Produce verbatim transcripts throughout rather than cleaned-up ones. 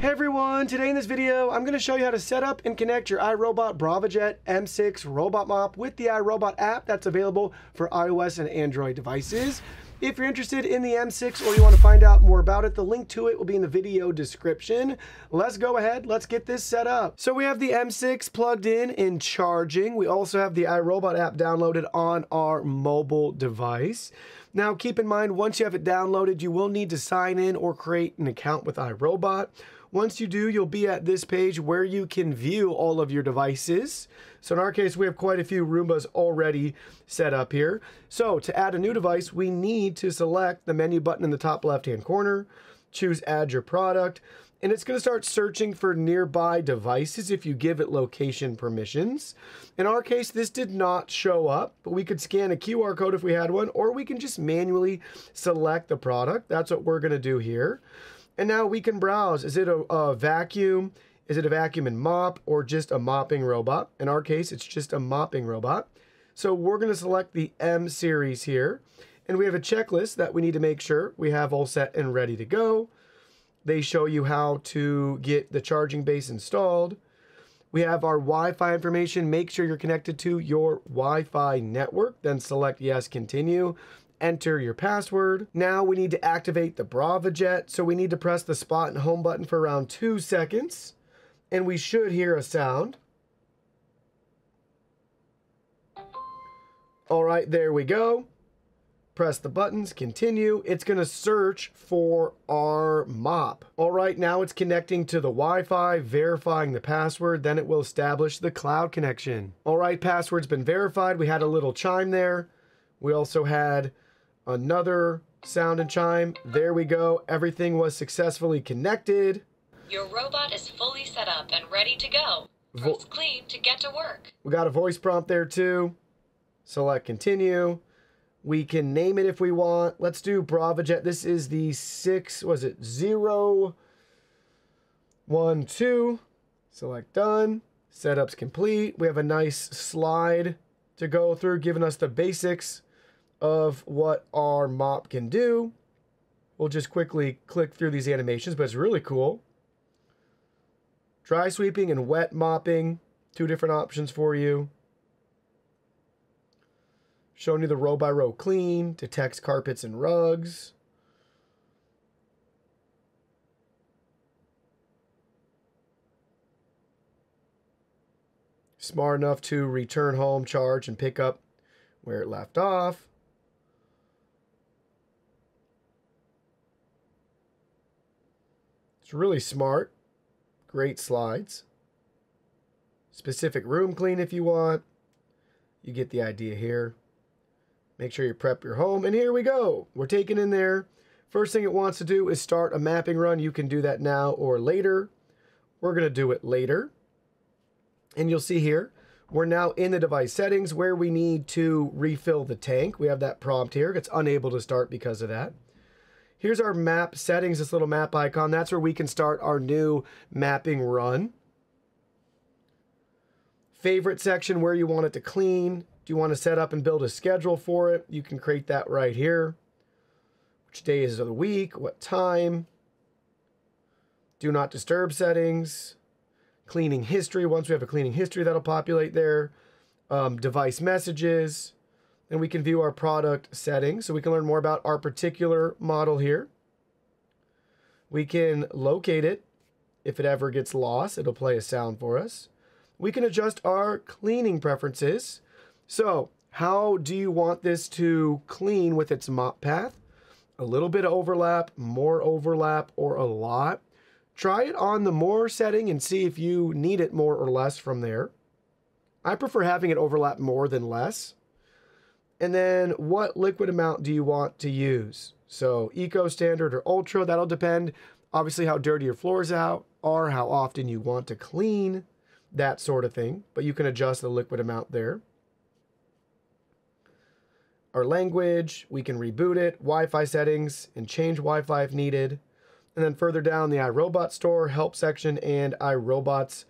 Hey everyone, today in this video, I'm gonna show you how to set up and connect your iRobot Braava Jet M six robot mop with the iRobot app that's available for iOS and Android devices. If you're interested in the M six or you wanna find out more about it, the link to it will be in the video description. Let's go ahead, let's get this set up. So we have the M six plugged in and charging. We also have the iRobot app downloaded on our mobile device. Now keep in mind, once you have it downloaded, you will need to sign in or create an account with iRobot. Once you do, you'll be at this page where you can view all of your devices. So in our case, we have quite a few Roombas already set up here. So to add a new device, we need to select the menu button in the top left-hand corner, choose add your product, and it's gonna start searching for nearby devices if you give it location permissions. In our case, this did not show up, but we could scan a Q R code if we had one, or we can just manually select the product. That's what we're gonna do here. And now we can browse. Is it a, a vacuum? Is it a vacuum and mop or just a mopping robot? In our case, it's just a mopping robot. So we're gonna select the M series here. And we have a checklist that we need to make sure we have all set and ready to go. They show you how to get the charging base installed. We have our Wi-Fi information. Make sure you're connected to your Wi-Fi network. Then select yes, continue. Enter your password. Now we need to activate the Braava Jet. So we need to press the spot and home button for around two seconds. And we should hear a sound. All right, there we go. Press the buttons, continue. It's gonna search for our mop. All right, now it's connecting to the Wi-Fi, verifying the password, then it will establish the cloud connection. All right, password's been verified. We had a little chime there. We also had another sound and chime. There we go. Everything was successfully connected. Your robot is fully set up and ready to go. Press clean to get to work. We got a voice prompt there too. Select continue. We can name it if we want. Let's do Braava Jet. This is the six, was it zero, one, two. Select done. Setup's complete. We have a nice slide to go through, giving us the basics of what our mop can do. We'll just quickly click through these animations, but it's really cool. Dry sweeping and wet mopping, two different options for you. Showing you the row by row clean, detects carpets and rugs. Smart enough to return home, charge, and pick up where it left off. It's really smart. Great slides. Specific room clean if you want. You get the idea here. Make sure you prep your home. And here we go. We're taken in there. First thing it wants to do is start a mapping run. You can do that now or later. We're going to do it later. And you'll see here, we're now in the device settings where we need to refill the tank. We have that prompt here. It's unable to start because of that. Here's our map settings, this little map icon. That's where we can start our new mapping run. Favorite section, where you want it to clean. Do you want to set up and build a schedule for it? You can create that right here. Which day is of the week? What time? Do not disturb settings. Cleaning history, once we have a cleaning history, that'll populate there. Um, device messages, and we can view our product settings. So we can learn more about our particular model here. We can locate it. If it ever gets lost, it'll play a sound for us. We can adjust our cleaning preferences. So how do you want this to clean with its mop path? A little bit of overlap, more overlap, or a lot. Try it on the more setting and see if you need it more or less from there. I prefer having it overlap more than less. And then what liquid amount do you want to use? So eco, standard, or ultra, that'll depend obviously how dirty your floors out are, how often you want to clean, that sort of thing. But you can adjust the liquid amount there. Our language, we can reboot it, Wi-Fi settings, and change Wi-Fi if needed. And then further down, the iRobot store, help section, and iRobot's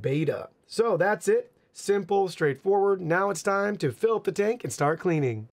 beta. So that's it. Simple, straightforward. Now it's time to fill up the tank and start cleaning.